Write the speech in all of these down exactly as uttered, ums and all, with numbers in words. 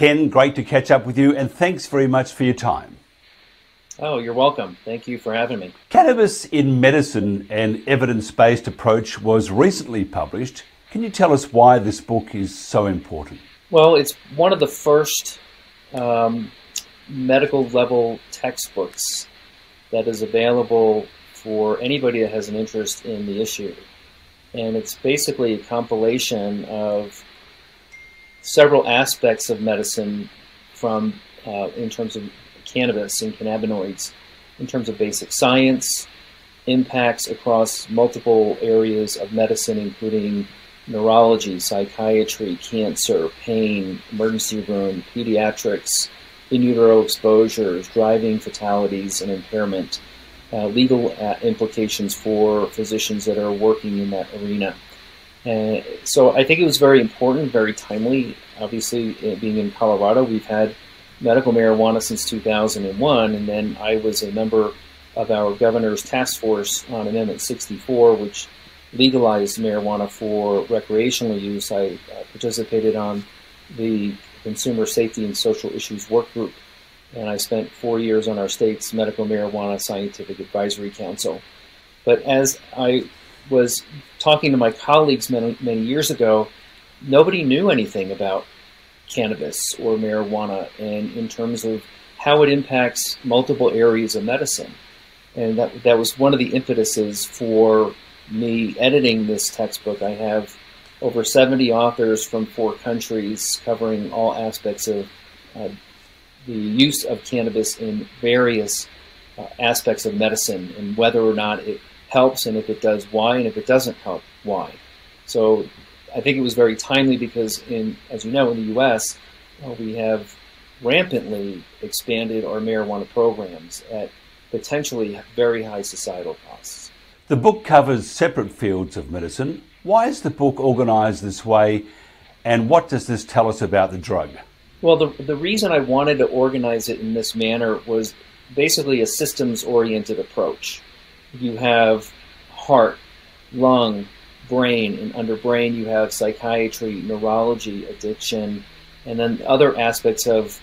Ken, great to catch up with you, and thanks very much for your time. Oh, you're welcome. Thank you for having me. Cannabis in Medicine: An Evidence-Based Approach was recently published. Can you tell us why this book is so important? Well, it's one of the first um, medical-level textbooks that is available for anybody that has an interest in the issue. And it's basically a compilation of several aspects of medicine from, uh, in terms of cannabis and cannabinoids, in terms of basic science, impacts across multiple areas of medicine, including neurology, psychiatry, cancer, pain, emergency room, pediatrics, in utero exposures, driving fatalities and impairment, uh, legal uh, implications for physicians that are working in that arena. And so I think it was very important, very timely. Obviously, being in Colorado, we've had medical marijuana since two thousand one, and then I was a member of our governor's task force on Amendment sixty-four, which legalized marijuana for recreational use. I uh, participated on the Consumer Safety and Social Issues Work Group, and I spent four years on our state's Medical Marijuana Scientific Advisory Council. But as I was talking to my colleagues many, many years ago, nobody knew anything about cannabis or marijuana, and in terms of how it impacts multiple areas of medicine. And that, that was one of the impetuses for me editing this textbook. I have over seventy authors from four countries covering all aspects of uh, the use of cannabis in various uh, aspects of medicine, and whether or not it helps, and if it does, why, and if it doesn't help, why. So I think it was very timely because, in, as you know, in the U S, uh, we have rampantly expanded our marijuana programs at potentially very high societal costs. The book covers separate fields of medicine. Why is the book organized this way, and what does this tell us about the drug? Well, the, the reason I wanted to organize it in this manner was basically a systems-oriented approach. You have heart, lung, brain, and under brain you have psychiatry, neurology, addiction, and then other aspects of,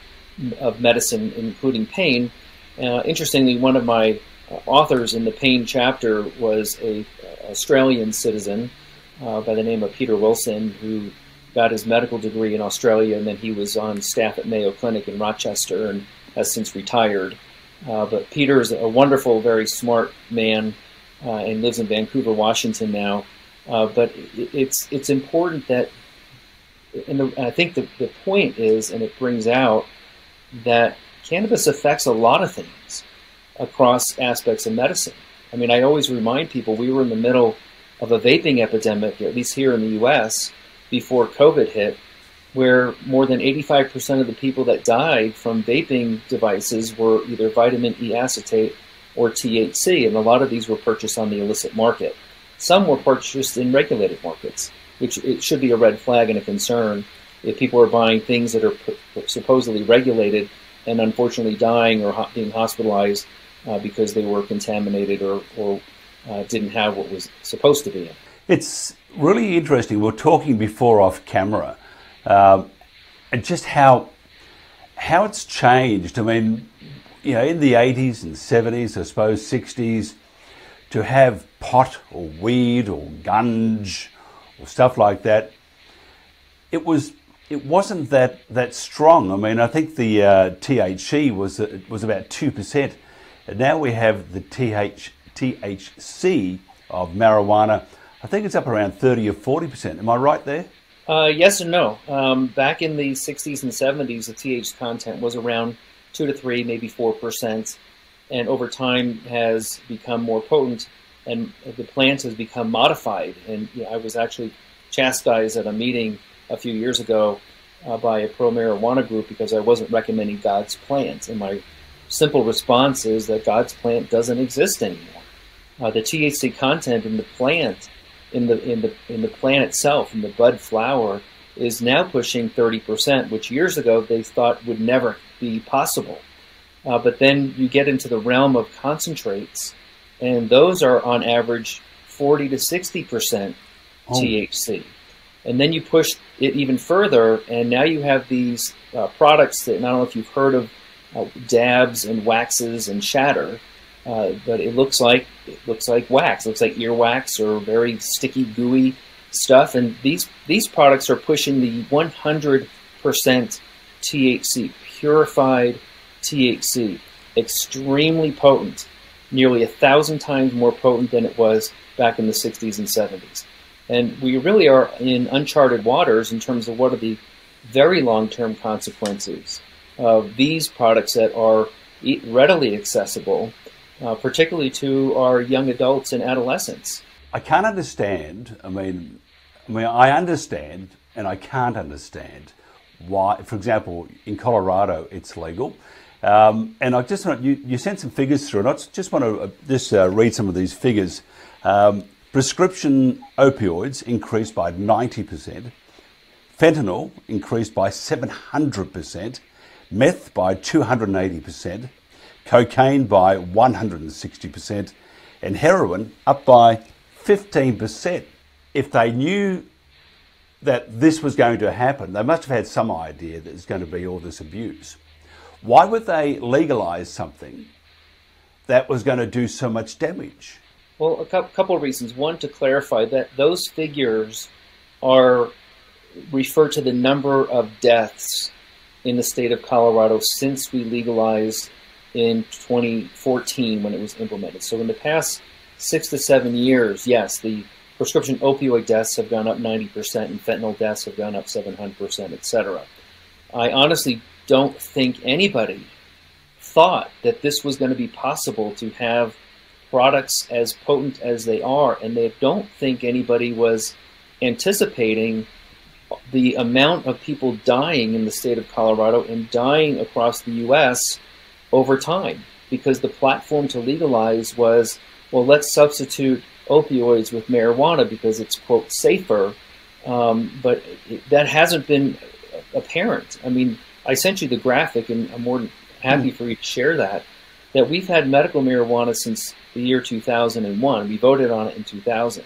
of medicine, including pain. Uh, interestingly, one of my authors in the pain chapter was an Australian citizen uh, by the name of Peter Wilson, who got his medical degree in Australia, and then he was on staff at Mayo Clinic in Rochester and has since retired. Uh, but Peter is a wonderful, very smart man uh, and lives in Vancouver, Washington now. Uh, but it's it's important that, and, the, and I think the, the point is, and it brings out, that cannabis affects a lot of things across aspects of medicine. I mean, I always remind people we were in the middle of a vaping epidemic, at least here in the U S, before COVID hit, where more than eighty-five percent of the people that died from vaping devices were either vitamin E acetate or T H C, and a lot of these were purchased on the illicit market. Some were purchased in regulated markets, which it should be a red flag and a concern if people are buying things that are supposedly regulated and unfortunately dying or ho being hospitalized uh, because they were contaminated or, or uh, didn't have what was supposed to be in. It's really interesting. We're talking before off camera, um, and just how how it's changed. I mean, you know, in the eighties and seventies, I suppose sixties, to have pot or weed or gunge or stuff like that, it was it wasn't that that strong. I mean, I think the uh, T H C was uh, was about two percent, and now we have the T H C of marijuana. I think it's up around thirty or forty percent. Am I right there? Uh, yes and no. Um, back in the sixties and seventies, the T H C content was around two to three, maybe four percent. And over time has become more potent, and the plant has become modified. And you know, I was actually chastised at a meeting a few years ago uh, by a pro-marijuana group because I wasn't recommending God's plant. And my simple response is that God's plant doesn't exist anymore. Uh, the T H C content in the plant, in the in the in the plant itself, in the bud flower, is now pushing thirty percent, which years ago they thought would never be possible. Uh, but then you get into the realm of concentrates, and those are on average forty to sixty percent oh. T H C. And then you push it even further, and now you have these uh, products that, and I don't know if you've heard of uh, dabs and waxes and shatter, uh, but it looks like it looks like wax. It looks like earwax or very sticky, gooey stuff. And these these products are pushing the one hundred percent T H C, purified T H C, extremely potent, nearly a thousand times more potent than it was back in the sixties and seventies. And we really are in uncharted waters in terms of what are the very long-term consequences of these products that are readily accessible, uh, particularly to our young adults and adolescents. I can't understand, I mean, I mean, I understand and I can't understand why, for example, in Colorado, it's legal. Um, and I just want, you, you sent some figures through, and I just want to just uh, read some of these figures. Um, Prescription opioids increased by ninety percent, fentanyl increased by seven hundred percent, meth by two hundred eighty percent, cocaine by one hundred sixty percent, and heroin up by fifteen percent. If they knew that this was going to happen, they must have had some idea that there's going to be all this abuse. Why would they legalize something that was going to do so much damage? Well, a couple of reasons. One, to clarify that those figures are refer to the number of deaths in the state of Colorado since we legalized in twenty fourteen when it was implemented. So in the past six to seven years, yes, the prescription opioid deaths have gone up ninety percent and fentanyl deaths have gone up seven hundred percent, et cetera. I honestly don't think anybody thought that this was going to be possible to have products as potent as they are, and they don't think anybody was anticipating the amount of people dying in the state of Colorado and dying across the U S over time, because the platform to legalize was, well, let's substitute opioids with marijuana because it's, quote, safer, um, but it, that hasn't been apparent. I mean, I sent you the graphic, and I'm more than happy for you to share that, that we've had medical marijuana since the year two thousand one. We voted on it in two thousand,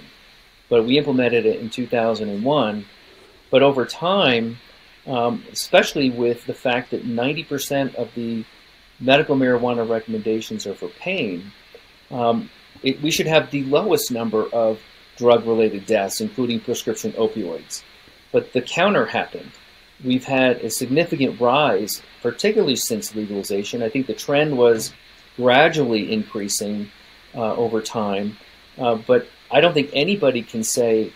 but we implemented it in two thousand one. But over time, um, especially with the fact that ninety percent of the medical marijuana recommendations are for pain, um, it, we should have the lowest number of drug-related deaths, including prescription opioids. But the counter happened. We've had a significant rise, particularly since legalization. I think the trend was gradually increasing uh, over time, uh, but I don't think anybody can say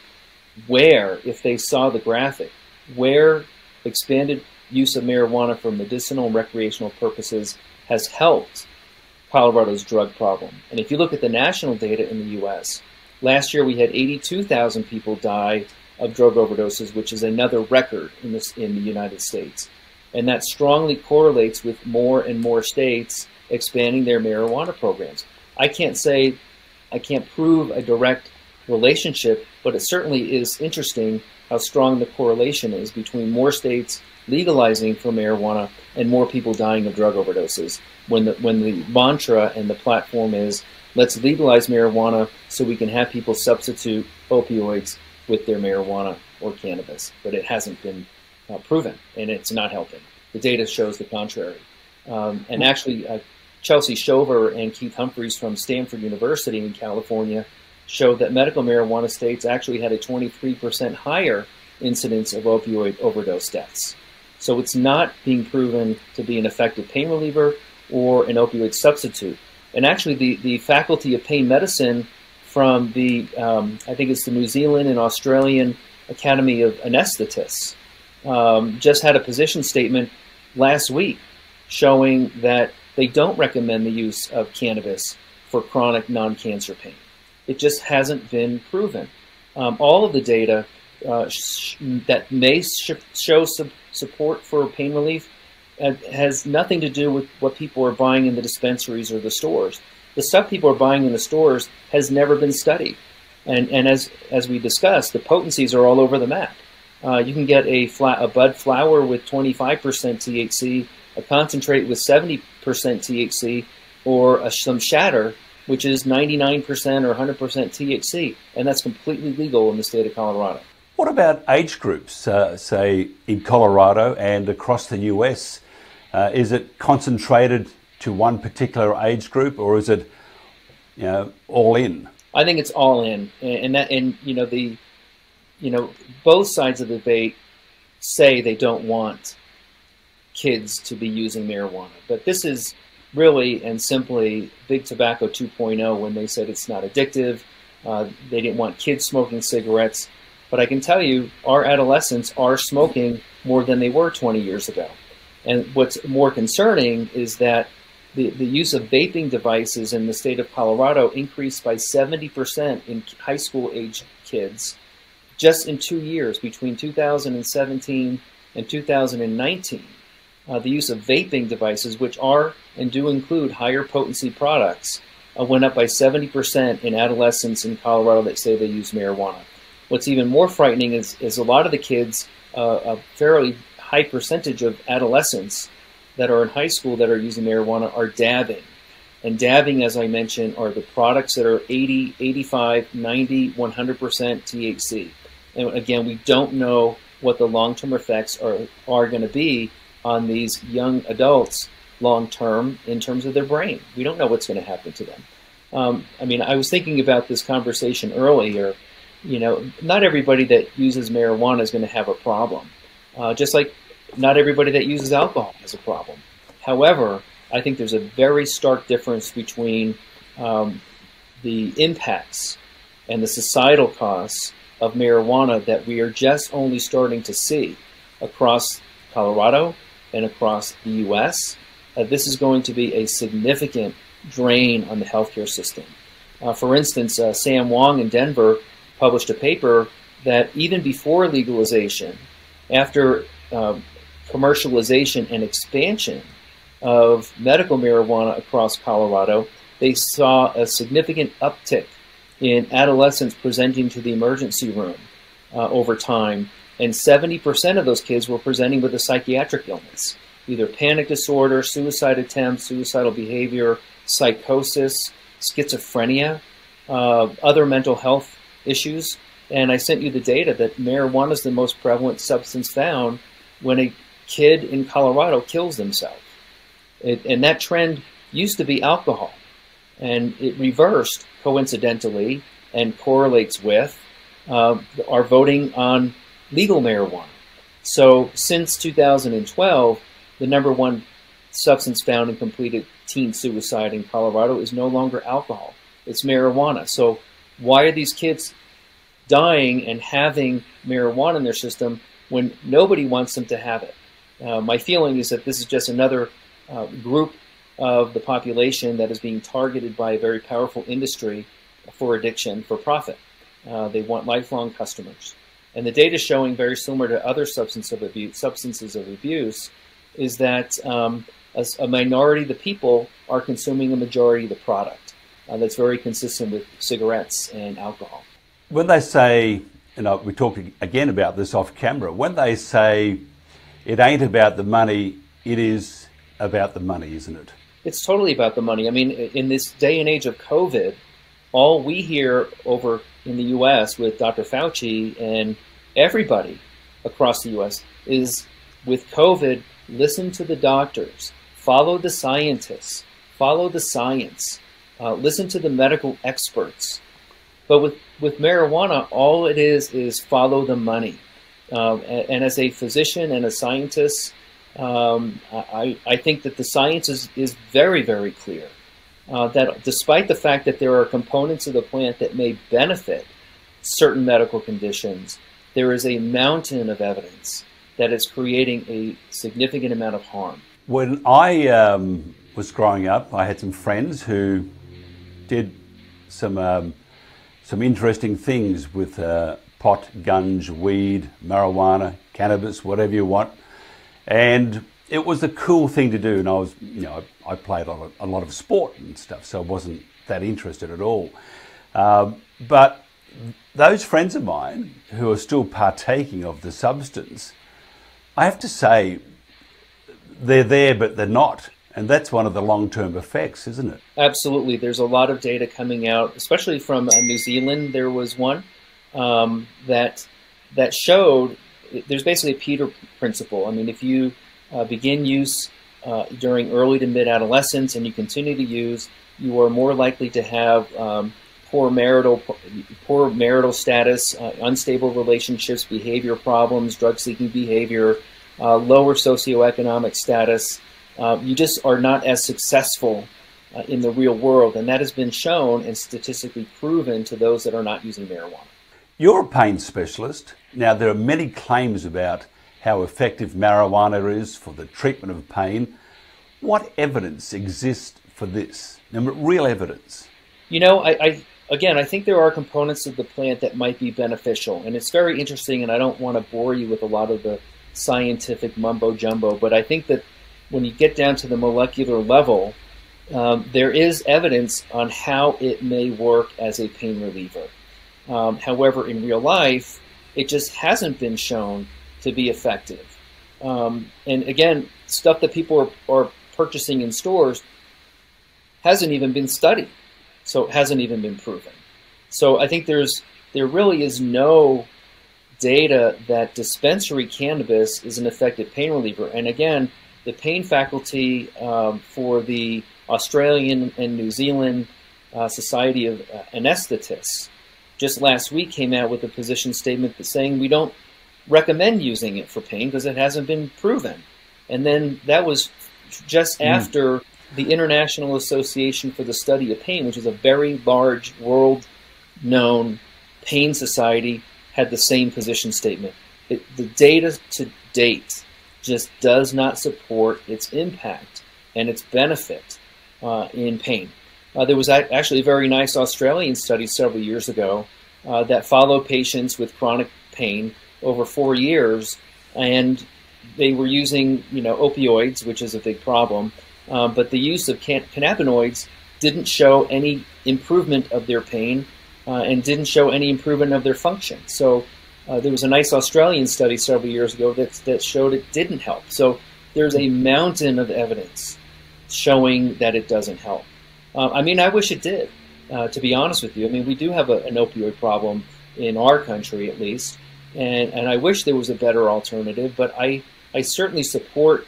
where, if they saw the graphic, where expanded use of marijuana for medicinal and recreational purposes has helped Colorado's drug problem. And if you look at the national data in the U S, last year we had eighty-two thousand people die of drug overdoses, which is another record in, this, in the United States. And that strongly correlates with more and more states expanding their marijuana programs. I can't say, I can't prove a direct relationship, but it certainly is interesting how strong the correlation is between more states legalizing for marijuana and more people dying of drug overdoses. When the, when the mantra and the platform is, let's legalize marijuana so we can have people substitute opioids with their marijuana or cannabis, but it hasn't been uh, proven, and it's not helping. The data shows the contrary. Um, and actually, uh, Chelsea Shover and Keith Humphries from Stanford University in California showed that medical marijuana states actually had a twenty-three percent higher incidence of opioid overdose deaths. So it's not being proven to be an effective pain reliever or an opioid substitute. And actually, the, the Faculty of Pain Medicine from the, um, I think it's the New Zealand and Australian Academy of Anesthetists, um, just had a position statement last week showing that they don't recommend the use of cannabis for chronic non-cancer pain. It just hasn't been proven. Um, all of the data uh, sh that may sh show su support for pain relief uh, has nothing to do with what people are buying in the dispensaries or the stores. The stuff people are buying in the stores has never been studied. And, and as, as we discussed, the potencies are all over the map. Uh, you can get a, fla a bud flower with twenty-five percent T H C, a concentrate with seventy percent T H C, or a, some shatter, which is ninety-nine percent or one hundred percent T H C. And that's completely legal in the state of Colorado. What about age groups, uh, say in Colorado and across the U S? Uh, is it concentrated to one particular age group, or is it, you know, all in? I think it's all in, and that, and you know, the, you know, both sides of the debate say they don't want kids to be using marijuana, but this is really and simply Big Tobacco two point oh when they said it's not addictive. Uh, they didn't want kids smoking cigarettes. But I can tell you our adolescents are smoking more than they were twenty years ago. And what's more concerning is that the, the use of vaping devices in the state of Colorado increased by seventy percent in high school age kids just in two years between two thousand seventeen and two thousand nineteen. Uh, the use of vaping devices, which are and do include higher potency products, uh, went up by seventy percent in adolescents in Colorado that say they use marijuana. What's even more frightening is, is a lot of the kids, uh, a fairly high percentage of adolescents that are in high school that are using marijuana are dabbing. And dabbing, as I mentioned, are the products that are eighty, eighty-five, ninety, one hundred percent T H C. And again, we don't know what the long-term effects are, are going to be on these young adults long-term in terms of their brain. We don't know what's going to happen to them. Um, I mean, I was thinking about this conversation earlier. You know, not everybody that uses marijuana is going to have a problem, uh, just like not everybody that uses alcohol has a problem. However, I think there's a very stark difference between um, the impacts and the societal costs of marijuana that we are just only starting to see across Colorado and across the U S. Uh, this is going to be a significant drain on the healthcare system. Uh, for instance, uh, Sam Wong in Denver published a paper that even before legalization, after um, commercialization and expansion of medical marijuana across Colorado, they saw a significant uptick in adolescents presenting to the emergency room uh, over time, and seventy percent of those kids were presenting with a psychiatric illness, either panic disorder, suicide attempts, suicidal behavior, psychosis, schizophrenia, uh, other mental health issues. And I sent you the data that marijuana is the most prevalent substance found when a kid in Colorado kills themselves. It, and that trend used to be alcohol, and it reversed coincidentally and correlates with uh, our voting on legal marijuana. So since two thousand twelve, the number one substance found in completed teen suicide in Colorado is no longer alcohol, it's marijuana. So why are these kids dying and having marijuana in their system when nobody wants them to have it? Uh, my feeling is that this is just another uh, group of the population that is being targeted by a very powerful industry for addiction for profit. Uh, they want lifelong customers. And the data showing very similar to other substance of abuse, substances of abuse is that um, a, a minority of the people are consuming a majority of the product. Uh, that's very consistent with cigarettes and alcohol. When they say, you know, we talked again about this off camera, when they say it ain't about the money, it is about the money, isn't it? It's totally about the money. I mean, in this day and age of COVID, all we hear over in the U S with Doctor Fauci and everybody across the U S is with COVID, listen to the doctors, follow the scientists, follow the science. Uh, listen to the medical experts. But with, with marijuana, all it is is follow the money. Um, and, and as a physician and a scientist, um, I, I think that the science is, is very, very clear. Uh, that despite the fact that there are components of the plant that may benefit certain medical conditions, there is a mountain of evidence that is creating a significant amount of harm. When I um, was growing up, I had some friends who did some um, some interesting things with uh, pot, gunge, weed, marijuana, cannabis, whatever you want, and it was the cool thing to do. And I was, you know, I, I played a lot, of, a lot of sport and stuff, so I wasn't that interested at all. Um, but those friends of mine who are still partaking of the substance, I have to say, they're there, but they're not. And that's one of the long-term effects, isn't it? Absolutely. There's a lot of data coming out, especially from New Zealand. There was one um, that that showed there's basically a Peter principle. I mean, if you uh, begin use uh, during early to mid-adolescence and you continue to use, you are more likely to have um, poor marital poor marital status, uh, unstable relationships, behavior problems, drug-seeking behavior, uh, lower socioeconomic status. Uh, you just are not as successful uh, in the real world, and that has been shown and statistically proven to those that are not using marijuana. You're a pain specialist. Now, there are many claims about how effective marijuana is for the treatment of pain. What evidence exists for this? Now, real evidence. You know, I, I again, I think there are components of the plant that might be beneficial, and it's very interesting, and I don't want to bore you with a lot of the scientific mumbo-jumbo, but I think that when you get down to the molecular level, um, there is evidence on how it may work as a pain reliever. Um, however, in real life, it just hasn't been shown to be effective. Um, and again, stuff that people are, are purchasing in stores hasn't even been studied, so it hasn't even been proven. So I think there's there really is no data that dispensary cannabis is an effective pain reliever. And again, the pain faculty um, for the Australian and New Zealand uh, Society of uh, Anesthetists just last week came out with a position statement that's saying we don't recommend using it for pain because it hasn't been proven. And then that was just mm. after the International Association for the Study of Pain, which is a very large world-known pain society, had the same position statement. It, the data to date just does not support its impact and its benefit uh, in pain. Uh, there was actually a very nice Australian study several years ago uh, that followed patients with chronic pain over four years, and they were using, you know, opioids, which is a big problem, uh, but the use of can cannabinoids didn't show any improvement of their pain uh, and didn't show any improvement of their function. So uh, there was a nice Australian study several years ago that, that showed it didn't help. So there's a mountain of evidence showing that it doesn't help. Uh, I mean, I wish it did, uh, to be honest with you. I mean, we do have a, an opioid problem in our country, at least, and, and I wish there was a better alternative, but I, I certainly support,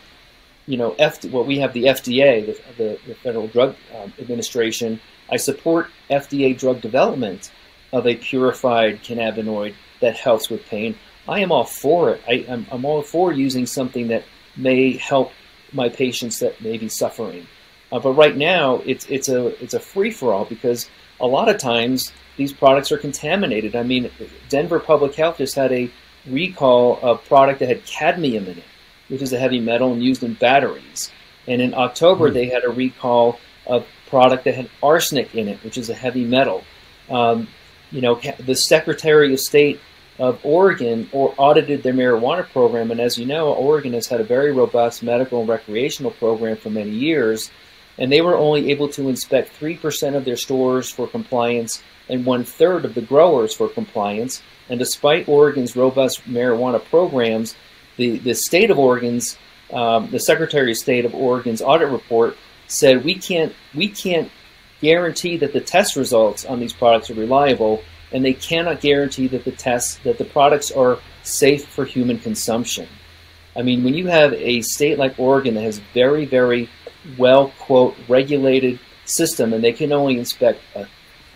you know, F, well, we have the F D A, the, the, the Federal Drug um, Administration. I support F D A drug development of a purified cannabinoid that helps with pain. I am all for it. I, I'm, I'm all for using something that may help my patients that may be suffering. Uh, but right now, it's it's a it's a free-for-all because a lot of times these products are contaminated. I mean, Denver Public Health just had a recall of a product that had cadmium in it, which is a heavy metal and used in batteries. And in October, mm-hmm. they had a recall of a product that had arsenic in it, which is a heavy metal. Um, you know, the Secretary of State of Oregon or audited their marijuana program, and as you know, Oregon has had a very robust medical and recreational program for many years. And they were only able to inspect three percent of their stores for compliance and one-third of the growers for compliance. And despite Oregon's robust marijuana programs, the, the state of Oregon's, um, the Secretary of State of Oregon's audit report said we can't, we can't guarantee that the test results on these products are reliable, and they cannot guarantee that the tests, that the products are safe for human consumption. I mean, when you have a state like Oregon that has very, very well, quote, regulated system, and they can only inspect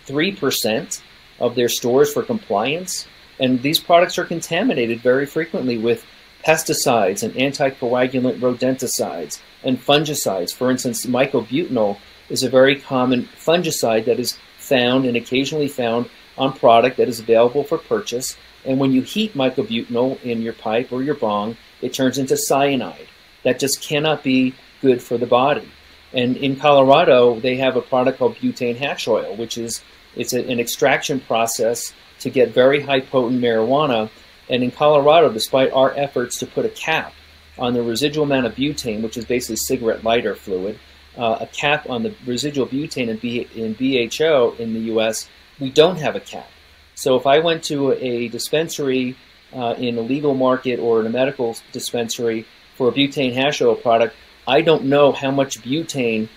three percent of their stores for compliance, and these products are contaminated very frequently with pesticides and anticoagulant rodenticides and fungicides. For instance, myclobutanol is a very common fungicide that is found and occasionally found on product that is available for purchase, and when you heat myclobutanol in your pipe or your bong, it turns into cyanide. That just cannot be good for the body. And in Colorado, they have a product called butane hash oil, which is it's a, an extraction process to get very high potent marijuana. And in Colorado, despite our efforts to put a cap on the residual amount of butane, which is basically cigarette lighter fluid, uh, a cap on the residual butane in, B, in B H O in the U S, we don't have a cap. So if I went to a dispensary uh, in a legal market or in a medical dispensary for a butane hash oil product, I don't know how much butane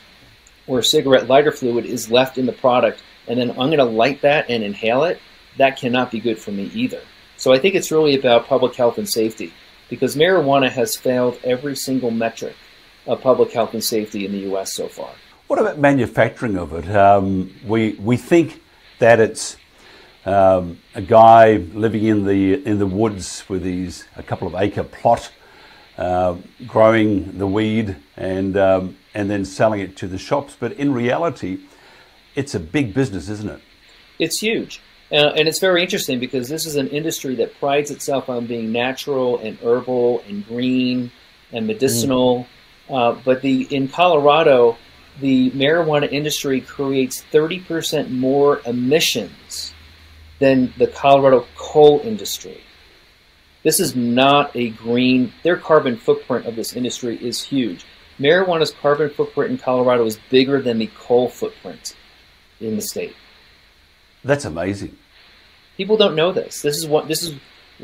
or cigarette lighter fluid is left in the product, and then I'm going to light that and inhale it. That cannot be good for me either. So I think it's really about public health and safety, because marijuana has failed every single metric of public health and safety in the U S so far. What about manufacturing of it? Um, we we think that it's um, a guy living in the in the woods with his a couple of acre plot, uh, growing the weed and um, and then selling it to the shops. But in reality, it's a big business, isn't it? It's huge, uh, and it's very interesting because this is an industry that prides itself on being natural and herbal and green and medicinal. Mm. Uh, but the in Colorado, the marijuana industry creates thirty percent more emissions than the Colorado coal industry. This is not a green, their carbon footprint of this industry is huge. Marijuana's carbon footprint in Colorado is bigger than the coal footprint in the state. That's amazing. People don't know this. This is what, this is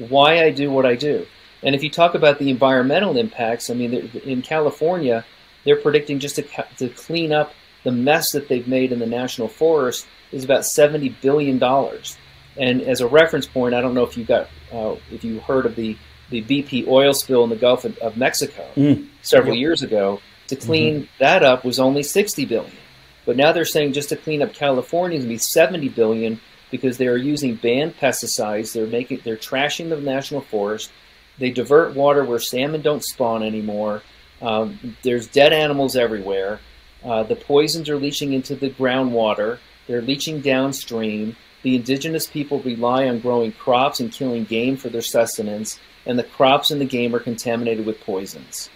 why I do what I do. And if you talk about the environmental impacts, I mean, in California, they're predicting just to, to clean up the mess that they've made in the national forest is about seventy billion dollars. And as a reference point, I don't know if you got uh, if you heard of the, the B P oil spill in the Gulf of, of Mexico mm. several yep. years ago. To clean mm-hmm. that up was only sixty billion dollars. But now they're saying just to clean up California is going to be seventy billion dollars because they are using banned pesticides. They're making they're trashing the national forest. They divert water where salmon don't spawn anymore. Um, there's dead animals everywhere. Uh, the poisons are leaching into the groundwater. They're leaching downstream. The indigenous people rely on growing crops and killing game for their sustenance, and the crops and the game are contaminated with poisons.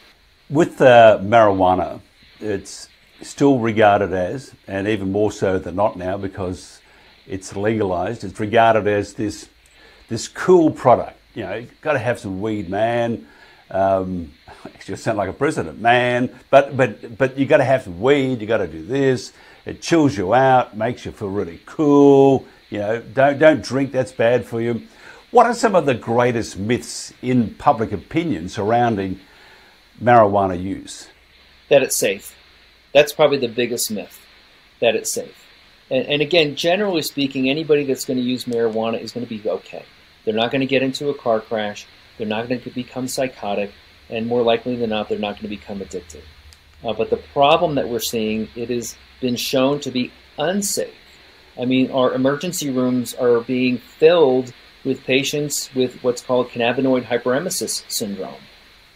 With uh, marijuana, it's still regarded as, and even more so than not now because it's legalized, it's regarded as this this cool product. You know, you've got to have some weed, man. Um, actually, I sound like a president, man. But but but you got to have some weed. You got to do this. It chills you out, makes you feel really cool. You know, don't don't drink. That's bad for you. What are some of the greatest myths in public opinion surrounding marijuana use? That it's safe. That's probably the biggest myth. That it's safe. And, and again, generally speaking, anybody that's going to use marijuana is going to be okay. They're not going to get into a car crash. They're not going to become psychotic, and more likely than not, they're not going to become addicted. Uh, but the problem that we're seeing, it has been shown to be unsafe. I mean, our emergency rooms are being filled with patients with what's called cannabinoid hyperemesis syndrome,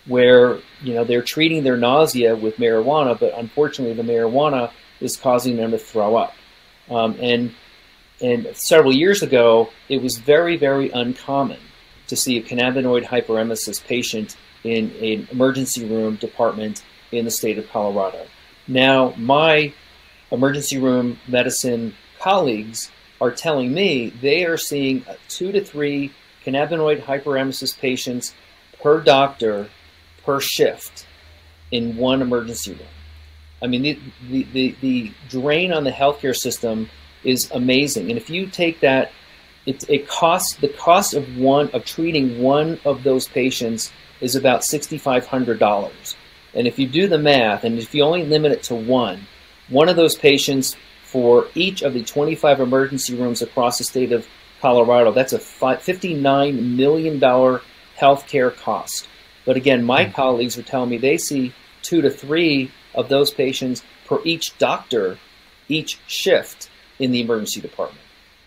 where, you know, they're treating their nausea with marijuana, but unfortunately the marijuana is causing them to throw up. Um, and, and several years ago, it was very, very uncommon to see a cannabinoid hyperemesis patient in an emergency room department in the state of Colorado. Now, my emergency room medicine colleagues are telling me they are seeing two to three cannabinoid hyperemesis patients per doctor per shift in one emergency room. I mean, the, the, the, the drain on the healthcare system is amazing. And if you take that, It, it costs the cost of one of treating one of those patients is about six thousand five hundred dollars, and if you do the math, and if you only limit it to one, one of those patients for each of the twenty-five emergency rooms across the state of Colorado, that's a fifty-nine million dollar healthcare cost. But again, my mm-hmm. colleagues are telling me they see two to three of those patients per each doctor, each shift in the emergency department.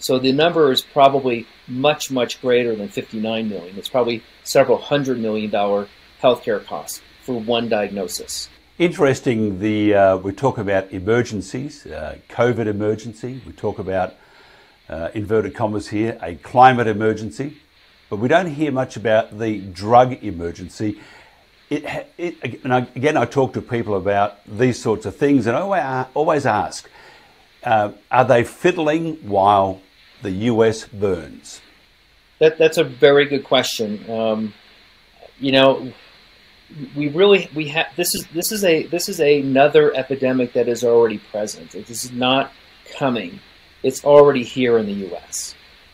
So the number is probably much, much greater than fifty-nine million. It's probably several hundred million dollar healthcare costs for one diagnosis. Interesting. The uh, we talk about emergencies, uh, COVID emergency. We talk about uh, inverted commas here, a climate emergency, but we don't hear much about the drug emergency. It, it, and I, again, I talk to people about these sorts of things, and I always ask, uh, are they fiddling while the U S burns? That, that's a very good question. Um, you know, we really we have this is this is a this is a, another epidemic that is already present. This is not coming; it's already here in the U S.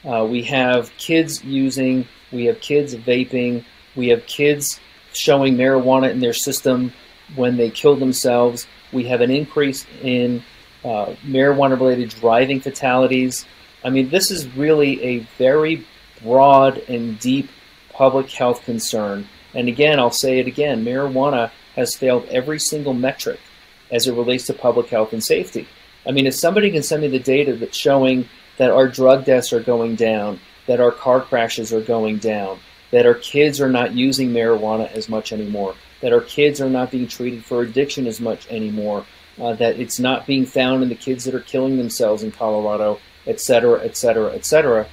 Uh, we have kids using, we have kids vaping, we have kids showing marijuana in their system when they kill themselves. We have an increase in uh, marijuana-related driving fatalities. I mean, this is really a very broad and deep public health concern. And again, I'll say it again, marijuana has failed every single metric as it relates to public health and safety. I mean, if somebody can send me the data that's showing that our drug deaths are going down, that our car crashes are going down, that our kids are not using marijuana as much anymore, that our kids are not being treated for addiction as much anymore, uh, that it's not being found in the kids that are killing themselves in Colorado, et cetera, et cetera, et cetera,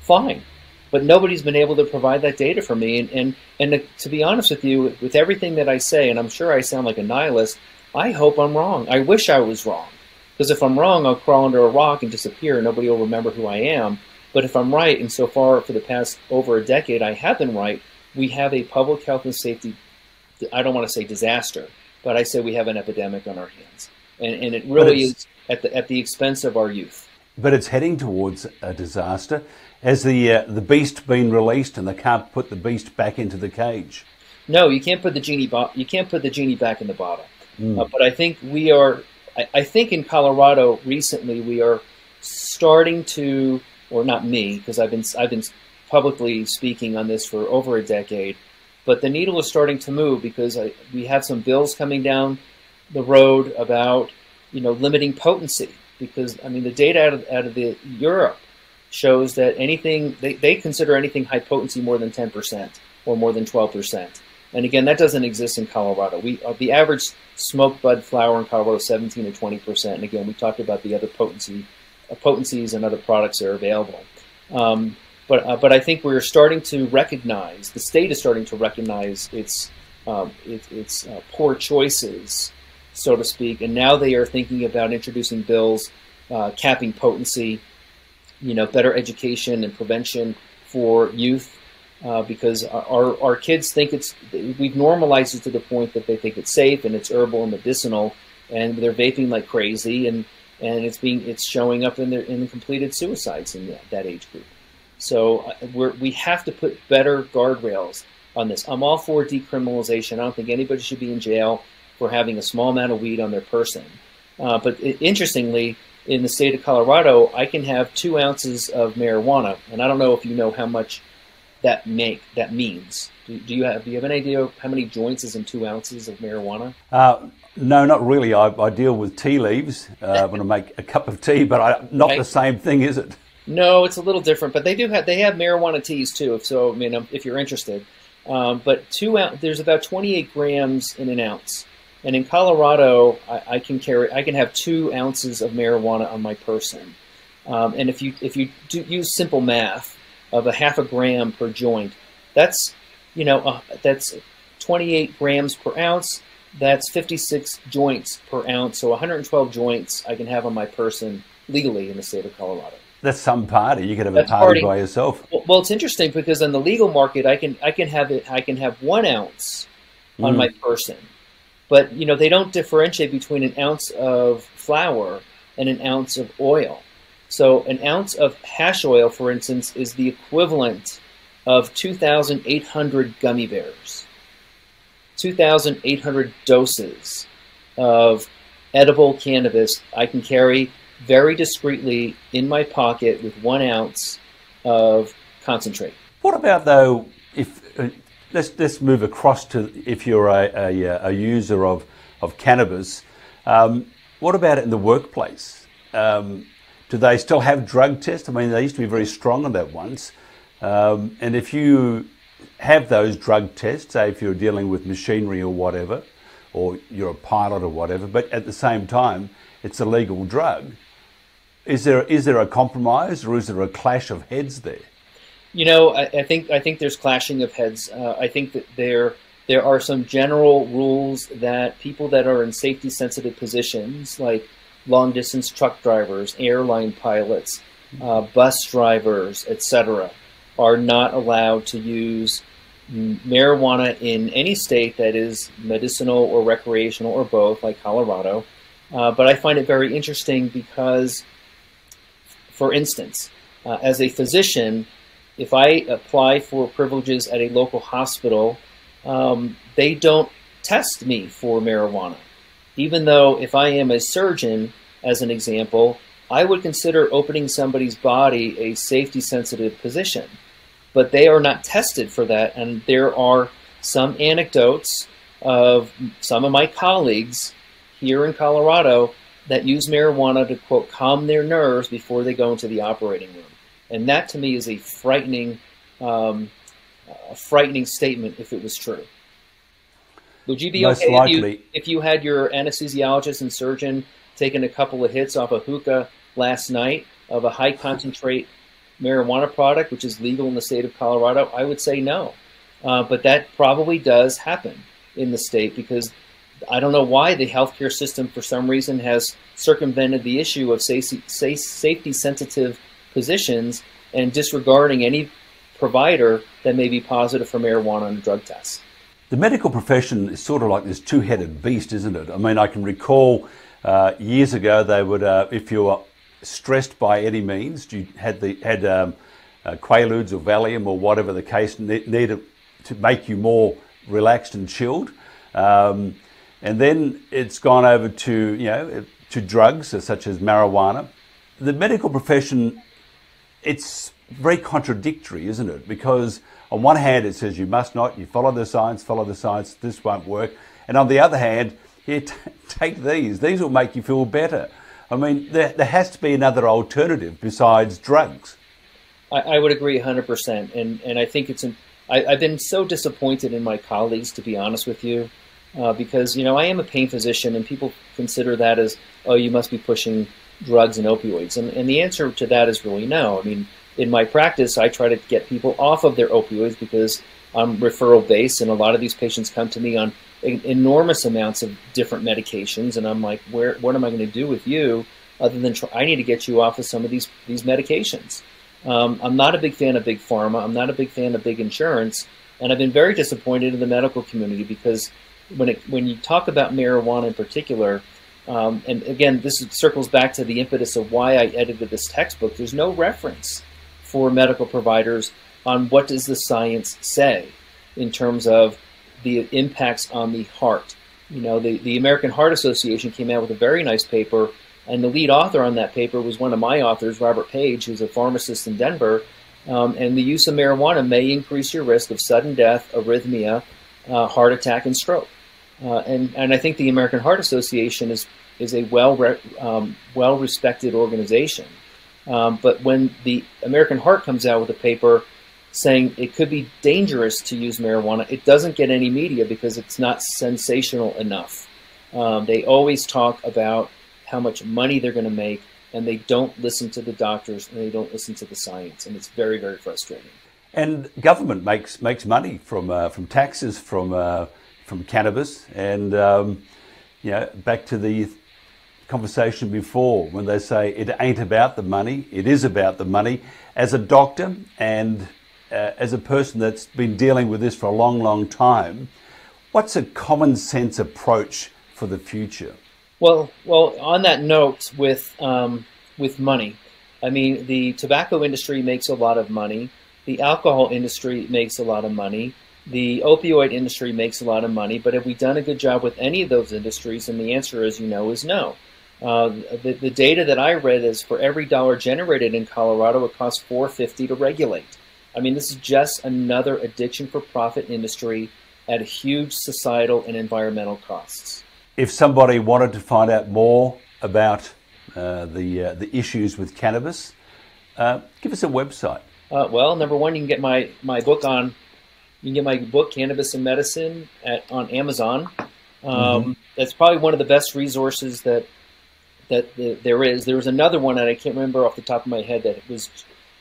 fine. But nobody's been able to provide that data for me. And, and, and to be honest with you, with everything that I say, and I'm sure I sound like a nihilist, I hope I'm wrong. I wish I was wrong. Because if I'm wrong, I'll crawl under a rock and disappear and nobody will remember who I am. But if I'm right, and so far for the past over a decade, I have been right, we have a public health and safety, I don't want to say disaster, but I say we have an epidemic on our hands. And, and it really is at the, at the expense of our youth. But it's heading towards a disaster. Has the, uh, the beast been released and they can't put the beast back into the cage? No, you can't put the genie, bo- you can't put the genie back in the bottle. Mm. Uh, but I think we are, I, I think in Colorado recently we are starting to, or not me, because I've been I've been publicly speaking on this for over a decade, but the needle is starting to move because I, we have some bills coming down the road about, you know, limiting potency, because I mean the data out of out of the Europe shows that anything they, they consider anything high potency more than ten percent or more than twelve percent, and again that doesn't exist in Colorado. We the average smoked bud flower in Colorado is seventeen to twenty percent, and again we talked about the other potency. potencies and other products that are available. Um, but uh, but I think we're starting to recognize, the state is starting to recognize its, um, it, its uh, poor choices, so to speak, and now they are thinking about introducing bills, uh, capping potency, you know, better education and prevention for youth, uh, because our, our kids think it's, we've normalized it to the point that they think it's safe and it's herbal and medicinal, and they're vaping like crazy, and And it's being it's showing up in the in the completed suicides in the, that age group. So we we have to put better guardrails on this. I'm all for decriminalization. I don't think anybody should be in jail for having a small amount of weed on their person. Uh, but it, interestingly, in the state of Colorado, I can have two ounces of marijuana, and I don't know if you know how much that make that means. Do, do you have do you have an idea of how many joints is in two ounces of marijuana? Uh, No, not really. I, I deal with tea leaves uh, when I make a cup of tea, but I, not right. The same thing, is it? No, it's a little different. But they do have they have marijuana teas too. If so, I mean, if you're interested. Um, but two ounce, there's about twenty-eight grams in an ounce, and in Colorado, I, I can carry I can have two ounces of marijuana on my person. Um, and if you if you do use simple math of a half a gram per joint, that's you know uh, that's twenty-eight grams per ounce. That's fifty-six joints per ounce, so one hundred twelve joints I can have on my person legally in the state of Colorado. That's some party. You could have That's a party, party by yourself. Well, well, it's interesting because in the legal market, I can I can have it. I can have one ounce on mm. my person, but you know they don't differentiate between an ounce of flour and an ounce of oil. So an ounce of hash oil, for instance, is the equivalent of two thousand eight hundred gummy bears. two thousand eight hundred doses of edible cannabis I can carry very discreetly in my pocket with one ounce of concentrate. What about though, if uh, let's let's move across to if you're a, a, a user of of cannabis, um, what about in the workplace? Um, do they still have drug tests? I mean, they used to be very strong on that once, um, and if you have those drug tests, say if you're dealing with machinery or whatever, or you're a pilot or whatever, but at the same time, it's a legal drug. Is there is there a compromise or is there a clash of heads there? You know, I, I think I think there's clashing of heads. Uh, I think that there there are some general rules that people that are in safety sensitive positions, like long distance truck drivers, airline pilots, uh, bus drivers, et cetera, are not allowed to use marijuana in any state that is medicinal or recreational or both, like Colorado. Uh, but I find it very interesting because, for instance, uh, as a physician, if I apply for privileges at a local hospital, um, they don't test me for marijuana. Even though if I am a surgeon, as an example, I would consider opening somebody's body a safety-sensitive position. but they are not tested for that. And there are some anecdotes of some of my colleagues here in Colorado that use marijuana to, quote, calm their nerves before they go into the operating room. And that to me is a frightening, um, a frightening statement if it was true. Would you be Most okay if you, if you had your anesthesiologist and surgeon taking a couple of hits off a hookah last night of a high concentrate marijuana product, which is legal in the state of Colorado? I would say no. Uh, but that probably does happen in the state, because I don't know why the healthcare system for some reason has circumvented the issue of safety sensitive positions and disregarding any provider that may be positive for marijuana on a drug test. The medical profession is sort of like this two-headed beast, isn't it? I mean, I can recall uh, years ago they would, uh, if you were stressed by any means, you had the had um, uh, Quaaludes or Valium or whatever the case ne needed to make you more relaxed and chilled. Um, and then it's gone over to, you know, to drugs such as marijuana. The medical profession, it's very contradictory, isn't it? Because on one hand it says you must not, you follow the science, follow the science, this won't work. And on the other hand, here, t take these, these will make you feel better. I mean, there, there has to be another alternative besides drugs. I, I would agree one hundred percent. And, and I think it's, an, I, I've been so disappointed in my colleagues, to be honest with you, uh, because, you know, I am a pain physician and people consider that as, oh, you must be pushing drugs and opioids. And, and the answer to that is really no. I mean, in my practice, I try to get people off of their opioids because I'm referral based, and a lot of these patients come to me on enormous amounts of different medications, and I'm like, where, what am I going to do with you other than try, I need to get you off of some of these, these medications. Um, I'm not a big fan of big pharma. I'm not a big fan of big insurance, and I've been very disappointed in the medical community because when, it, when you talk about marijuana in particular, um, and again, this circles back to the impetus of why I edited this textbook, there's no reference for medical providers on what does the science say in terms of the impacts on the heart. You know, the, the American Heart Association came out with a very nice paper, and the lead author on that paper was one of my authors, Robert Page, who's a pharmacist in Denver, um, and the use of marijuana may increase your risk of sudden death, arrhythmia, uh, heart attack, and stroke. Uh, and, and I think the American Heart Association is, is a well re, um, well-respected organization. Um, but when the American Heart comes out with a paper saying it could be dangerous to use marijuana, it doesn't get any media because it's not sensational enough. Um, they always talk about how much money they're going to make, and they don't listen to the doctors and they don't listen to the science, and it's very, very frustrating. And government makes makes money from uh, from taxes, from uh, from cannabis, and um, you know, back to the conversation before when they say it ain't about the money, it is about the money. As a doctor and Uh, as a person that's been dealing with this for a long, long time, what's a common sense approach for the future? Well, well, on that note, with um, with money, I mean, the tobacco industry makes a lot of money. The alcohol industry makes a lot of money. The opioid industry makes a lot of money. But have we done a good job with any of those industries? And the answer, as you know, is no. Uh, the, the data that I read is for every dollar generated in Colorado, it costs four dollars and fifty cents to regulate. I mean, this is just another addiction for profit industry at huge societal and environmental costs. If somebody wanted to find out more about uh, the, uh, the issues with cannabis, uh, give us a website. Uh, well, number one, you can get my, my book on, you can get my book, Cannabis in Medicine, at, on Amazon. Um, mm-hmm. That's probably one of the best resources that, that the, there is. There was another one, and I can't remember off the top of my head, that it was,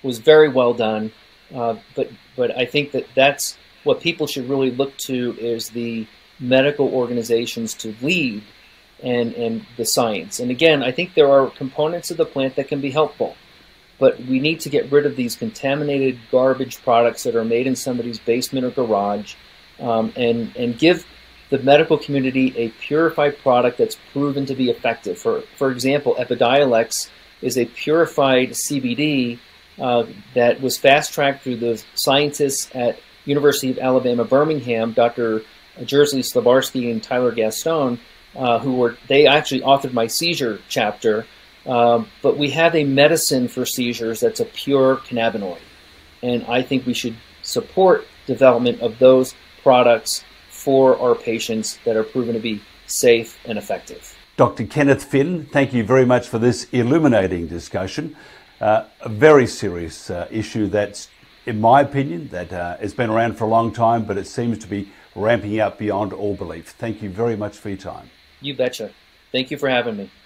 was very well done. Uh, but but I think that that's what people should really look to, is the medical organizations to lead and, and the science. And again, I think there are components of the plant that can be helpful, but we need to get rid of these contaminated garbage products that are made in somebody's basement or garage, um, and, and give the medical community a purified product that's proven to be effective. For, for example, Epidiolex is a purified C B D Uh, that was fast-tracked through the scientists at University of Alabama, Birmingham, Doctor Jersey Slavarsky and Tyler Gaston, uh, who were, they actually authored my seizure chapter. Uh, but we have a medicine for seizures that's a pure cannabinoid. and I think we should support development of those products for our patients that are proven to be safe and effective. Doctor Kenneth Finn, thank you very much for this illuminating discussion. Uh, a very serious uh, issue that's, in my opinion, that uh, has been around for a long time, but it seems to be ramping up beyond all belief. Thank you very much for your time. You betcha. Thank you for having me.